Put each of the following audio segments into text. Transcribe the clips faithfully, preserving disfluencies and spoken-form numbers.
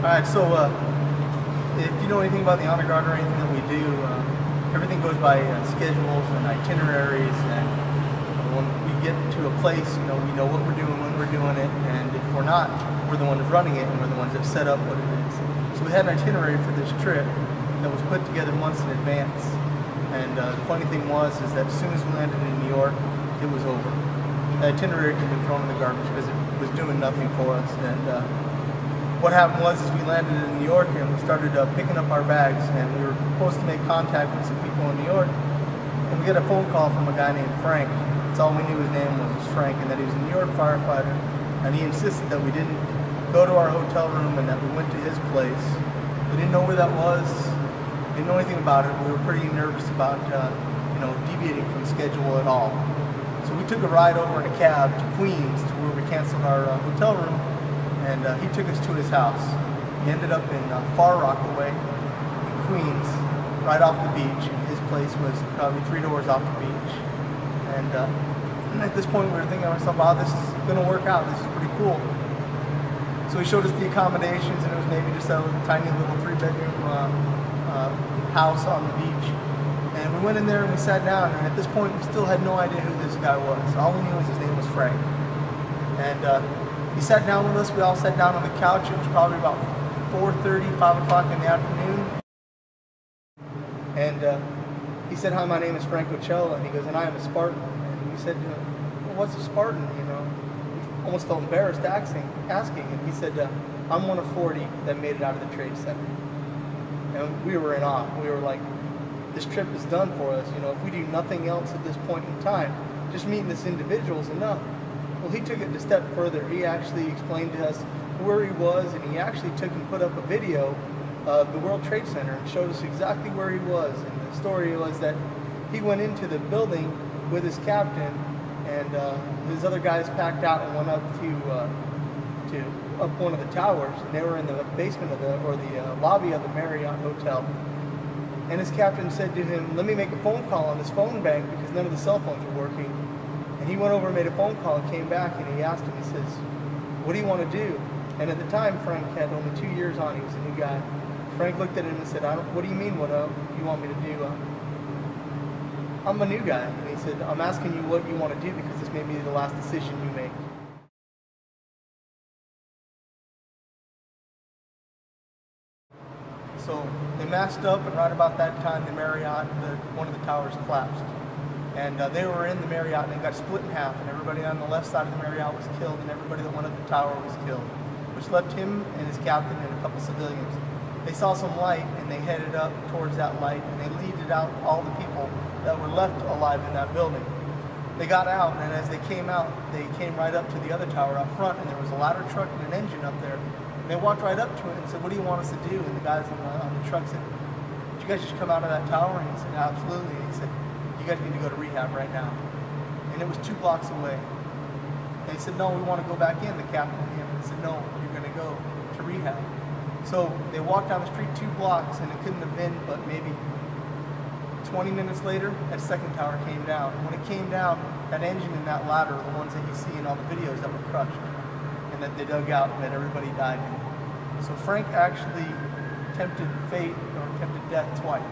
Alright, so uh, if you know anything about the Honor Guard or anything that we do, uh, everything goes by uh, schedules and itineraries, and when we get to a place, you know, we know what we're doing, when we're doing it, and if we're not, we're the ones running it, and we're the ones that set up what it is. So we had an itinerary for this trip that was put together months in advance, and uh, the funny thing was is that as soon as we landed in New York, it was over. The itinerary had been thrown in the garbage because it was doing nothing for us. And uh, what happened was is we landed in New York and we started uh, picking up our bags, and we were supposed to make contact with some people in New York, and we got a phone call from a guy named Frank. That's all we knew his name was, was Frank, and that he was a New York firefighter, and he insisted that we didn't go to our hotel room and that we went to his place. We didn't know where that was, didn't know anything about it. We were pretty nervous about uh, you know, deviating from schedule at all. So we took a ride over in a cab to Queens, to where we canceled our uh, hotel room, and uh, he took us to his house. We ended up in uh, Far Rockaway in Queens, right off the beach. His place was probably three doors off the beach. And uh, at this point, we were thinking to ourselves, wow, this is going to work out. This is pretty cool. So he showed us the accommodations, and it was maybe just a tiny little three-bedroom uh, uh, house on the beach. And we went in there and we sat down, and at this point we still had no idea who this guy was. All we knew was his name was Frank. And uh, he sat down with us. We all sat down on the couch. It was probably about four thirty, five o'clock in the afternoon. And uh, he said, "Hi, my name is Frank Ocella." And he goes, "And I am a Spartan." And we said to him, "Well, what's a Spartan?" You know, we almost felt embarrassed asking. asking. And he said, uh, "I'm one of forty that made it out of the Trade Center." And we were in awe. We were like, this trip is done for us. You know, if we do nothing else at this point in time, just meeting this individual is enough. Well, he took it a step further. He actually explained to us where he was, and he actually took and put up a video of the World Trade Center and showed us exactly where he was. And the story was that he went into the building with his captain, and uh, his other guys packed out and went up to uh, to up one of the towers, and they were in the basement of the or the uh, lobby of the Marriott Hotel. And his captain said to him, "Let me make a phone call on this phone bank because none of the cell phones are working." And he went over and made a phone call and came back, and he asked him, he says, "What do you want to do?" And at the time, Frank had only two years on. He was a new guy. Frank looked at him and said, I don't, what do you mean, what uh, you want me to do? Uh, I'm a new guy. And he said, I'm asking you what you want to do because this may be the last decision you make. So they masked up, and right about that time, the Marriott, the, one of the towers collapsed. And uh, they were in the Marriott, and they got split in half, and everybody on the left side of the Marriott was killed, and everybody that went up the tower was killed, which left him and his captain and a couple civilians. They saw some light, and they headed up towards that light, and they leaded out all the people that were left alive in that building. They got out, and as they came out, they came right up to the other tower up front, and there was a ladder truck and an engine up there. They walked right up to it and said, "What do you want us to do?" And the guys on the, on the truck said, "Did you guys just come out of that tower?" And he said, "Absolutely." And he said, "You guys need to go to rehab right now." And it was two blocks away. They said, "No, we want to go back in." The captain and him, and they said, "No, you're going to go to rehab." So they walked down the street two blocks, and it couldn't have been but maybe twenty minutes later, that second tower came down. And when it came down, that engine and that ladder are the ones that you see in all the videos that were crushed, and that they dug out, and that everybody died in. So Frank actually tempted fate or tempted death twice.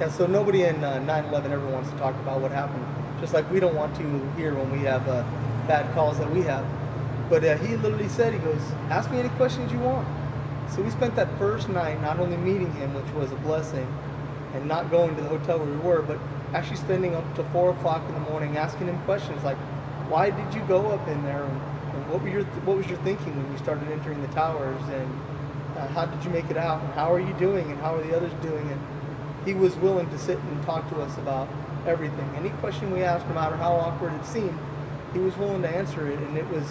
Yeah, so nobody in uh, nine eleven ever wants to talk about what happened, just like we don't want to hear when we have uh, bad calls that we have. But uh, he literally said, he goes, "Ask me any questions you want." So we spent that first night not only meeting him, which was a blessing, and not going to the hotel where we were, but actually spending up to four o'clock in the morning asking him questions like, why did you go up in there? And, And what, were your th what was your thinking when you started entering the towers, and uh, how did you make it out, and how are you doing, and how are the others doing? And he was willing to sit and talk to us about everything. Any question we asked, no matter how awkward it seemed, he was willing to answer it, and it was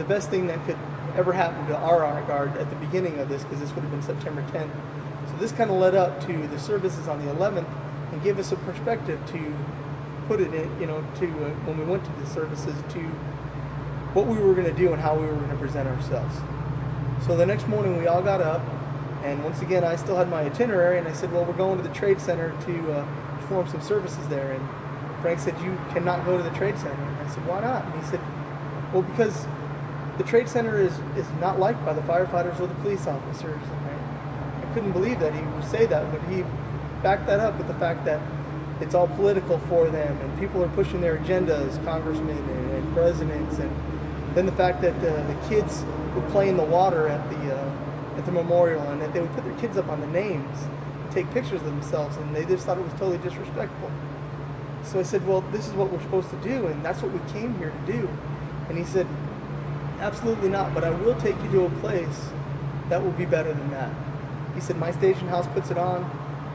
the best thing that could ever happen to our honor guard at the beginning of this, because this would have been September tenth. So this kind of led up to the services on the eleventh and gave us a perspective to put it in, you know, to uh, when we went to the services, to what we were going to do and how we were going to present ourselves. So the next morning we all got up, and once again I still had my itinerary, and I said, well, we're going to the Trade Center to uh, perform some services there. And Frank said, you cannot go to the Trade Center. And I said, why not? And he said, well, because The Trade Center is, is not liked by the firefighters or the police officers. And I, I couldn't believe that he would say that, but he backed that up with the fact that it's all political for them, and people are pushing their agendas, congressmen and, and presidents, and then the fact that uh, the kids would play in the water at the uh, at the memorial, and that they would put their kids up on the names, take pictures of themselves, and they just thought it was totally disrespectful. So I said, well, this is what we're supposed to do, and that's what we came here to do. And he said, absolutely not, but I will take you to a place that will be better than that. He said, my station house puts it on.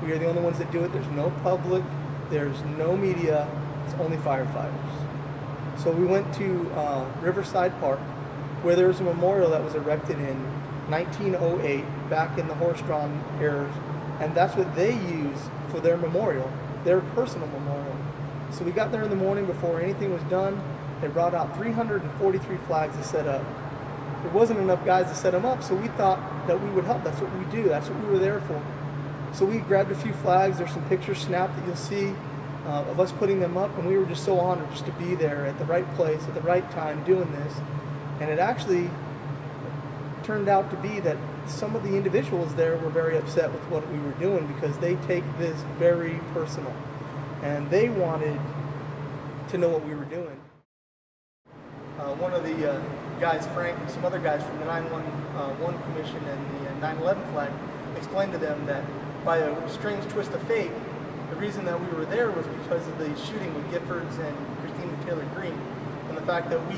We are the only ones that do it. There's no public. There's no media. It's only firefighters. So we went to uh, Riverside Park, where there was a memorial that was erected in nineteen oh eight, back in the horse-drawn era, and that's what they use for their memorial, their personal memorial. So we got there in the morning before anything was done. They brought out three hundred forty-three flags to set up. There wasn't enough guys to set them up, so we thought that we would help. That's what we do. That's what we were there for. So we grabbed a few flags. There's some pictures snapped that you'll see uh, of us putting them up, and we were just so honored just to be there at the right place at the right time doing this. And it actually turned out to be that some of the individuals there were very upset with what we were doing, because they take this very personal, and they wanted to know what we were doing. Uh, one of the uh, guys, Frank, and some other guys from the nine one one uh, Commission and the nine eleven flag explained to them that by a strange twist of fate, the reason that we were there was because of the shooting with Giffords and Christina Taylor Green, and the fact that we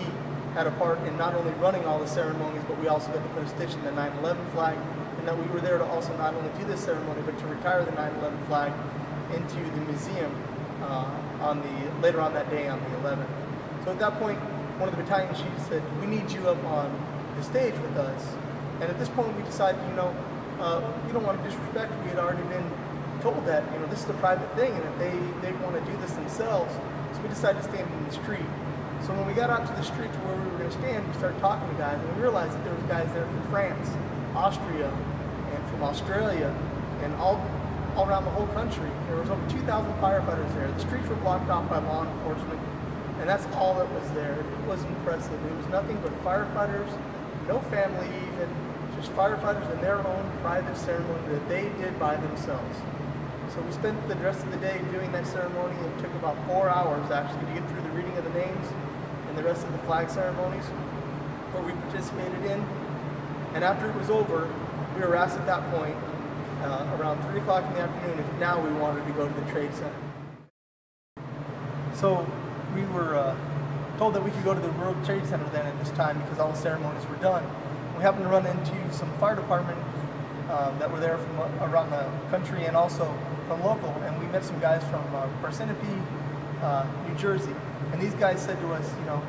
had a part in not only running all the ceremonies, but we also got to put a stitch in the nine eleven flag, and that we were there to also not only do this ceremony, but to retire the nine eleven flag into the museum uh, on the later on that day, on the eleventh. So at that point, one of the battalion chiefs said, "We need you up on the stage with us." And at this point, we decided, you know, uh, we don't want to disrespect. We had already been told that, you know, this is a private thing, and if they they want to do this themselves, so we decided to stand in the street. So when we got out to the street to where we were going to stand, we started talking to guys, and we realized that there was guys there from France, Austria, and from Australia, and all, all around the whole country. There was over two thousand firefighters there. The streets were blocked off by law enforcement, and that's all that was there. It was impressive. It was nothing but firefighters, no family even, just firefighters in their own private ceremony that they did by themselves. So we spent the rest of the day doing that ceremony. It took about four hours, actually, to get through the reading of the names and the rest of the flag ceremonies where we participated in. And after it was over, we were asked at that point, uh, around three o'clock in the afternoon, if now we wanted to go to the Trade Center. So we were uh, told that we could go to the World Trade Center then at this time, because all the ceremonies were done. We happened to run into some fire department uh, that were there from around the country and also from local, and we met some guys from uh, Parsippany, uh, New Jersey. And these guys said to us, you know,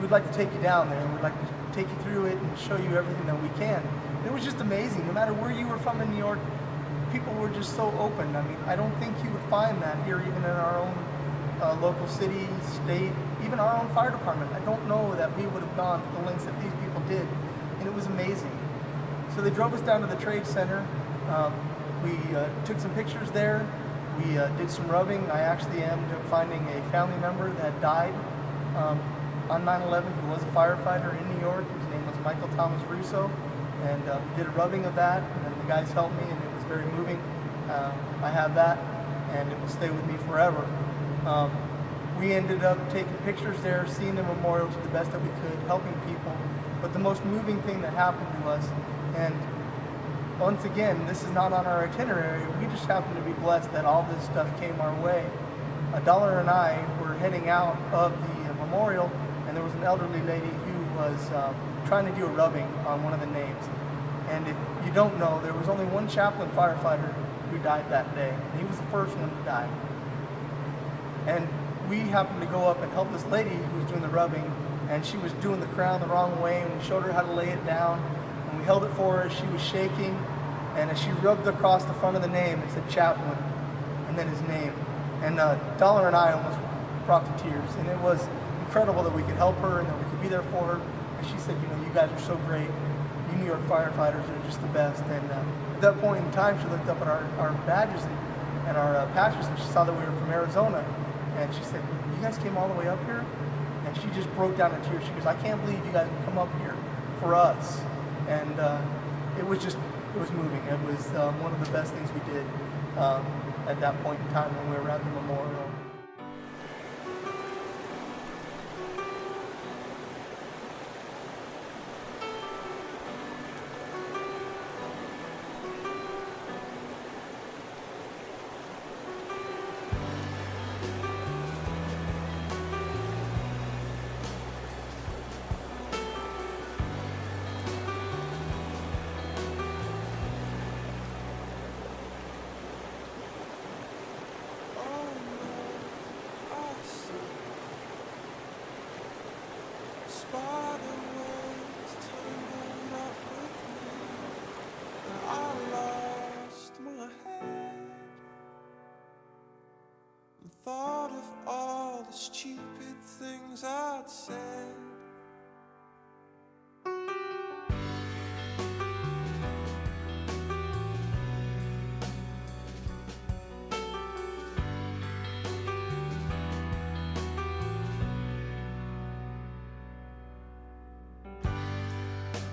we'd like to take you down there. We'd like to take you through it and show you everything that we can. And it was just amazing. No matter where you were from in New York, people were just so open. I mean, I don't think you would find that here, even in our own uh, local city, state, even our own fire department. I don't know that we would have gone to the lengths that these people did. And it was amazing. So they drove us down to the Trade Center. Um, we uh, took some pictures there. We uh, did some rubbing. I actually am finding a family member that died um, on nine eleven who was a firefighter in New York. His name was Michael Thomas Russo, and uh, did a rubbing of that, and the guys helped me, and it was very moving. Uh, I have that, and it will stay with me forever. Um, we ended up taking pictures there, seeing the memorial to the best that we could, helping people. But the most moving thing that happened to us, and once again, this is not on our itinerary, we just happened to be blessed that all this stuff came our way. Dollar and I were heading out of the memorial, and there was an elderly lady who was um, trying to do a rubbing on one of the names. And if you don't know, there was only one chaplain firefighter who died that day, and he was the first one to die. And we happened to go up and help this lady who was doing the rubbing, and she was doing the crown the wrong way, and we showed her how to lay it down. And we held it for her. She was shaking, and as she rubbed across the front of the name, it said Chaplain, and then his name. And uh, Dollar and I almost brought to tears, and it was incredible that we could help her and that we could be there for her. And she said, you know, you guys are so great. You New York firefighters are just the best. And uh, at that point in time, she looked up at our, our badges and, and our uh, patches, and she saw that we were from Arizona. And she said, you guys came all the way up here? And she just broke down in tears. She goes, I can't believe you guys would come up here for us. And uh, it was just, it was moving. It was um, one of the best things we did um, at that point in time when we were at the memorial. Thought of all the stupid things I'd said.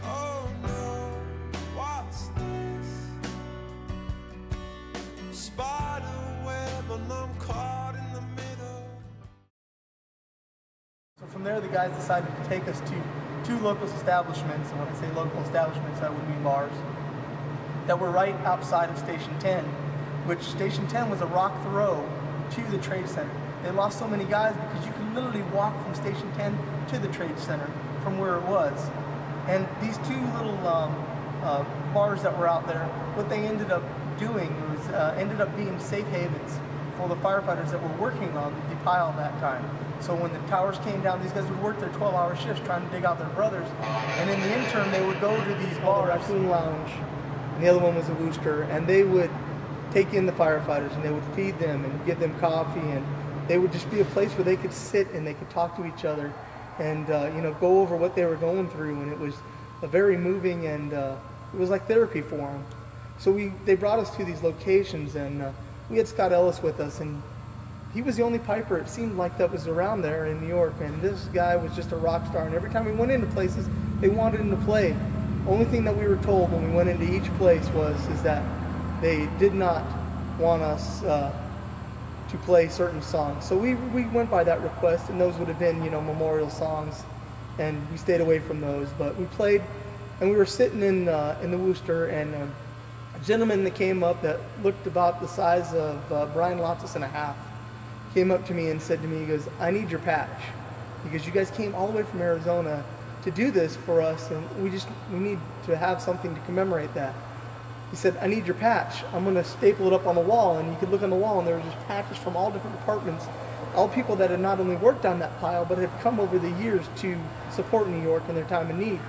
Oh no, what's this? Spider web and I'm caught. From there, the guys decided to take us to two local establishments, and when I say local establishments, that would mean bars, that were right outside of Station ten, which Station ten was a rock throw to the Trade Center. They lost so many guys because you could literally walk from Station ten to the Trade Center from where it was. And these two little um, uh, bars that were out there, what they ended up doing was uh, ended up being safe havens for the firefighters that were working on the pile that time. So when the towers came down, these guys would work their twelve-hour shifts trying to dig out their brothers. And in the interim, they would go to these bars. The Raccoon Lounge, and the other one was the Wooster, and they would take in the firefighters, and they would feed them and give them coffee, and they would just be a place where they could sit and they could talk to each other and uh, you know, go over what they were going through. And it was a very moving, and uh, it was like therapy for them. So we, they brought us to these locations, and uh, we had Scott Ellis with us, and he was the only piper, it seemed like, that was around there in New York, and this guy was just a rock star, and every time we went into places, they wanted him to play. Only thing that we were told when we went into each place was is that they did not want us uh, to play certain songs. So we, we went by that request, and those would have been, you know, memorial songs, and we stayed away from those. But we played, and we were sitting in, uh, in the Wooster, and uh, a gentleman that came up that looked about the size of uh, Brian Lottis and a half, came up to me and said to me, he goes, I need your patch, because you guys came all the way from Arizona to do this for us, and we just, we need to have something to commemorate that. He said, I need your patch. I'm going to staple it up on the wall, and you could look on the wall, and there were just patches from all different departments, all people that had not only worked on that pile, but had come over the years to support New York in their time of need.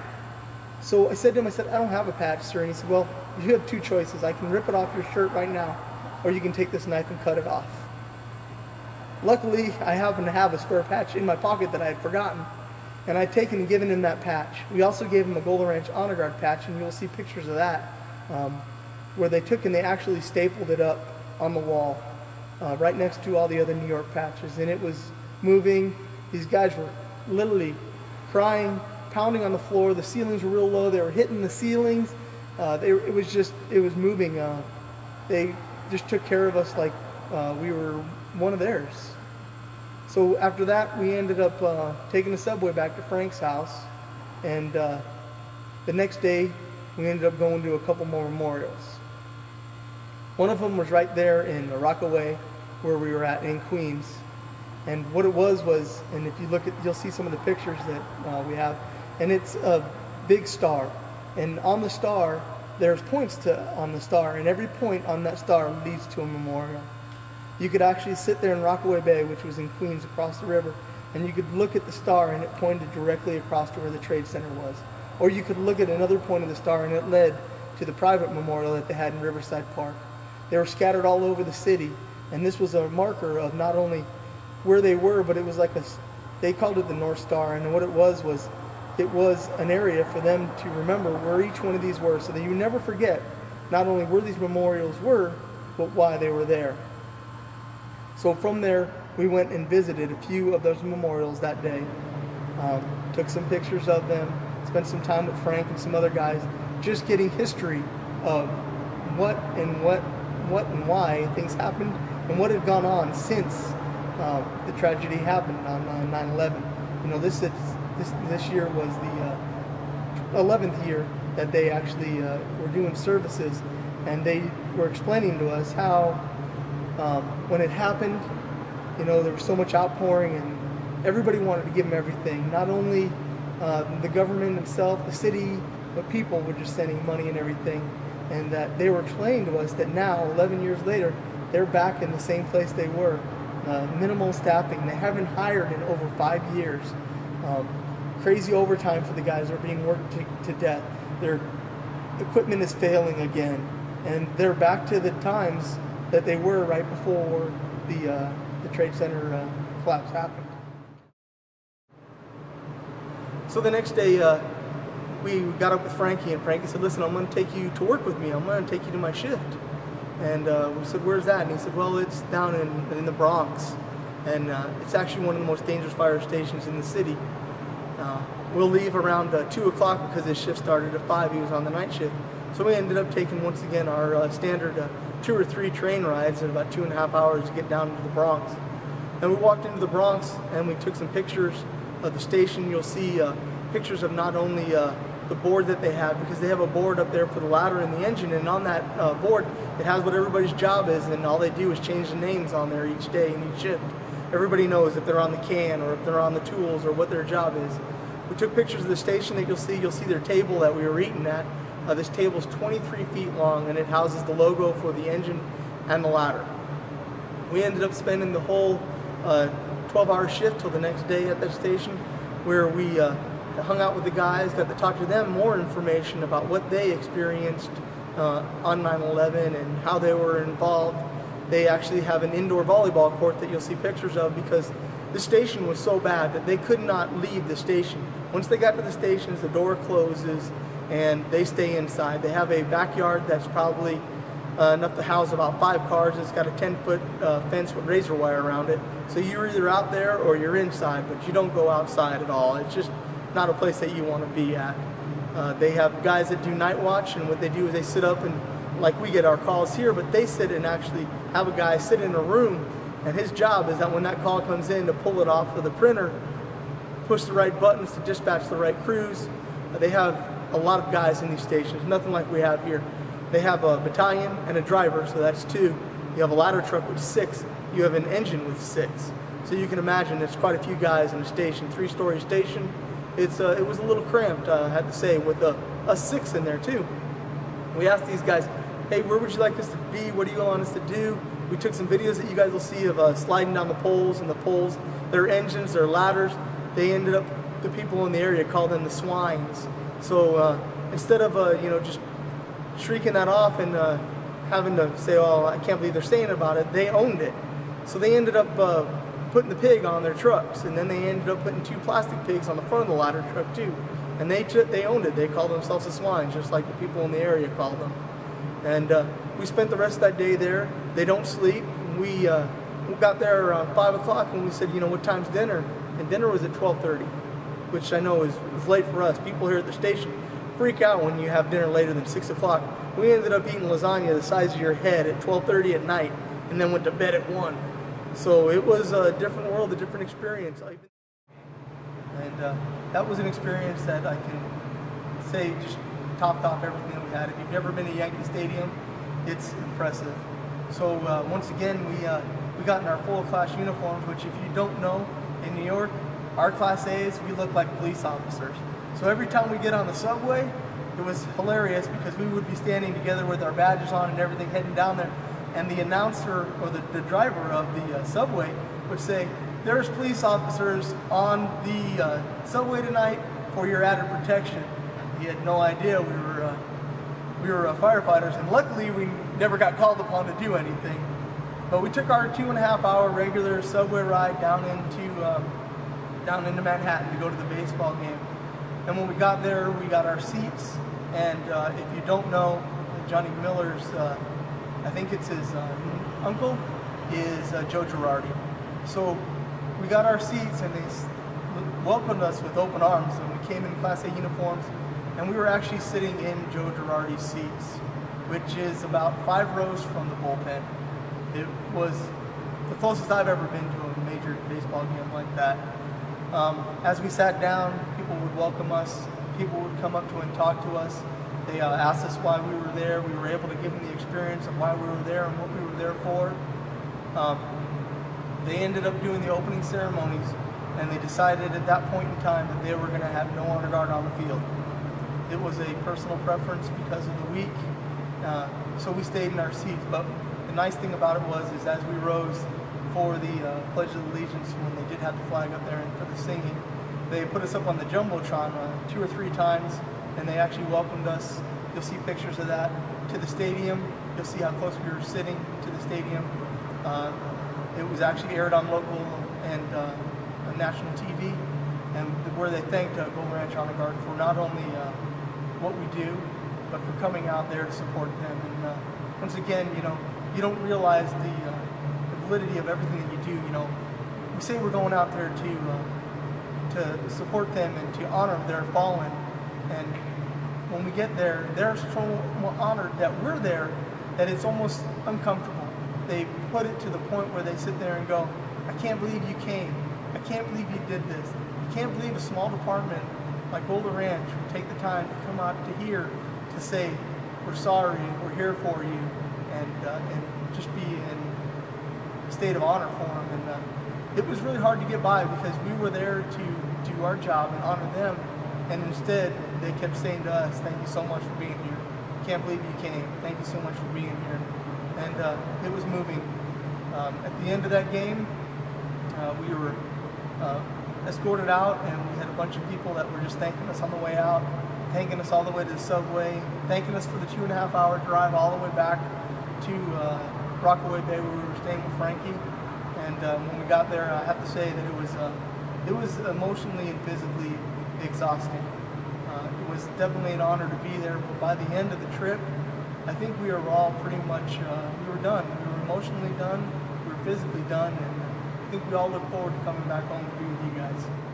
So I said to him, I said, I don't have a patch, sir. And he said, well, you have two choices. I can rip it off your shirt right now, or you can take this knife and cut it off. Luckily, I happen to have a spare patch in my pocket that I had forgotten, and I'd taken and given him that patch. We also gave him a Golder Ranch Honor Guard patch, and you'll see pictures of that, um, where they took and they actually stapled it up on the wall, uh, right next to all the other New York patches, and it was moving. These guys were literally crying, pounding on the floor. The ceilings were real low. They were hitting the ceilings. Uh, they, it was just, it was moving. Uh, they just took care of us like uh, we were one of theirs. So after that, we ended up uh, taking the subway back to Frank's house, and uh, the next day we ended up going to a couple more memorials. One of them was right there in Rockaway, where we were at in Queens, and what it was was, and if you look at, you'll see some of the pictures that uh, we have, and it's a big star, and on the star there's points to on the star, and every point on that star leads to a memorial. You could actually sit there in Rockaway Bay, which was in Queens across the river, and you could look at the star and it pointed directly across to where the Trade Center was. Or you could look at another point of the star and it led to the private memorial that they had in Riverside Park. They were scattered all over the city, and this was a marker of not only where they were, but it was like a, they called it the North Star, and what it was was it was an area for them to remember where each one of these were, so that you never forget not only where these memorials were, but why they were there. So from there, we went and visited a few of those memorials that day, um, took some pictures of them, spent some time with Frank and some other guys, just getting history of what and what, what and why things happened and what had gone on since uh, the tragedy happened on uh, nine eleven. You know, this is, this this year was the uh, eleventh year that they actually uh, were doing services, and they were explaining to us how um, when it happened, you know, there was so much outpouring and everybody wanted to give them everything. Not only uh, the government itself, the city, but people were just sending money and everything. And that they were explaining to us that now, eleven years later, they're back in the same place they were. Uh, minimal staffing. They haven't hired in over five years. Um, crazy overtime for the guys that are being worked to, to death. Their equipment is failing again. And they're back to the times that they were right before the uh, the Trade Center uh, collapse happened. So the next day, uh, we got up with Frankie, and Frankie said, "Listen, I'm going to take you to work with me. I'm going to take you to my shift." And uh, we said, "Where's that?" And he said, "Well, it's down in, in the Bronx, and uh, it's actually one of the most dangerous fire stations in the city. Uh, we'll leave around uh, two o'clock because his shift started at five. He was on the night shift, so we ended up taking once again our uh, standard uh, two or three train rides at about two and a half hours to get down to the Bronx. And we walked into the Bronx and we took some pictures of the station. You'll see uh, pictures of not only uh, the board that they have, because they have a board up there for the ladder and the engine, and on that uh, board it has what everybody's job is, and all they do is change the names on there each day and each shift. Everybody knows if they're on the can or if they're on the tools or what their job is. We took pictures of the station that you'll see. You'll see their table that we were eating at. Uh, this table is twenty-three feet long, and it houses the logo for the engine and the ladder. We ended up spending the whole uh, twelve-hour shift till the next day at that station, where we uh, hung out with the guys, got to talk to them, more information about what they experienced uh, on nine eleven and how they were involved. They actually have an indoor volleyball court that you'll see pictures of, because the station was so bad that they could not leave the station. Once they got to the stations, the door closes and they stay inside. They have a backyard that's probably uh, enough to house about five cars. It's got a ten-foot uh, fence with razor wire around it. So you're either out there or you're inside, but you don't go outside at all. It's just not a place that you want to be at. Uh, they have guys that do night watch, and what they do is they sit up, and like we get our calls here, but they sit and actually have a guy sit in a room, and his job is that when that call comes in, to pull it off of the printer, push the right buttons to dispatch the right crews. Uh, they have a lot of guys in these stations, nothing like we have here. They have a battalion and a driver, so that's two. You have a ladder truck with six. You have an engine with six. So you can imagine there's quite a few guys in a station, three-story station. It's uh, it was a little cramped, uh, I had to say, with a, a six in there too. We asked these guys, "Hey, where would you like us to be? What do you want us to do?" We took some videos that you guys will see of uh, sliding down the poles and the poles, their engines, their ladders. They ended up, the people in the area called them the swines. So uh, instead of uh, you know, just shrieking that off and uh, having to say, "Oh, I can't believe they're saying about it," they owned it. So they ended up uh, putting the pig on their trucks, and then they ended up putting two plastic pigs on the front of the ladder truck too. And they took, they owned it. They called themselves the swines, just like the people in the area called them. And uh, we spent the rest of that day there. They don't sleep. We, uh, we got there around five o'clock, and we said, "You know, what time's dinner?" And dinner was at twelve thirty. Which I know is, is late for us. People here at the station freak out when you have dinner later than six o'clock. We ended up eating lasagna the size of your head at twelve thirty at night, and then went to bed at one. So it was a different world, a different experience. And uh, that was an experience that I can say just topped off everything that we had. If you've never been to Yankee Stadium, it's impressive. So uh, once again, we, uh, we got in our full class uniforms, which if you don't know, in New York, our Class A's, we look like police officers. So every time we get on the subway, it was hilarious because we would be standing together with our badges on and everything heading down there, and the announcer or the, the driver of the uh, subway would say, "There's police officers on the uh, subway tonight for your added protection." He had no idea we were, uh, we were uh, firefighters, and luckily we never got called upon to do anything. But we took our two and a half hour regular subway ride down into um, down into Manhattan to go to the baseball game. And when we got there, we got our seats. And uh, if you don't know, Johnny Miller's, uh, I think it's his uh, uncle, is uh, Joe Girardi. So we got our seats, and they welcomed us with open arms, and we came in Class A uniforms, and we were actually sitting in Joe Girardi's seats, which is about five rows from the bullpen. It was the closest I've ever been to a major baseball game like that. Um, as we sat down, people would welcome us, people would come up to and talk to us. They uh, asked us why we were there. We were able to give them the experience of why we were there and what we were there for. Um, they ended up doing the opening ceremonies, and they decided at that point in time that they were going to have no honor guard on the field. It was a personal preference because of the week, uh, so we stayed in our seats. But the nice thing about it was, is as we rose for the uh, Pledge of Allegiance, when they did have the flag up there and for the singing, they put us up on the Jumbotron uh, two or three times, and they actually welcomed us. You'll see pictures of that. To the stadium, you'll see how close we were sitting to the stadium. Uh, it was actually aired on local and uh, on national T V, and where they thanked uh, Golder Ranch Honor Guard for not only uh, what we do, but for coming out there to support them. And uh, once again, you know, you don't realize the, uh, the validity of everything that you do. You know, we say we're going out there to uh, to support them and to honor their fallen, and when we get there, they're so honored that we're there that it's almost uncomfortable. They put it to the point where they sit there and go, "I can't believe you came. I can't believe you did this. I can't believe a small department like Golder Ranch would take the time to come out to here to say, we're sorry, we're here for you," and uh, and just be in a state of honor for them. And uh, it was really hard to get by because we were there to do our job and honor them, and instead they kept saying to us, "Thank you so much for being here. Can't believe you came. Thank you so much for being here." And uh, it was moving. Um, at the end of that game, uh, we were uh, escorted out, and we had a bunch of people that were just thanking us on the way out, thanking us all the way to the subway, thanking us for the two and a half hour drive all the way back to uh, Rockaway Bay, where we were staying with Frankie. And um, when we got there, I have to say that it was uh, it was emotionally and physically exhausting. Uh, it was definitely an honor to be there, but by the end of the trip, I think we were all pretty much uh, we were done. We were emotionally done. We were physically done, and I think we all look forward to coming back home to be with you guys.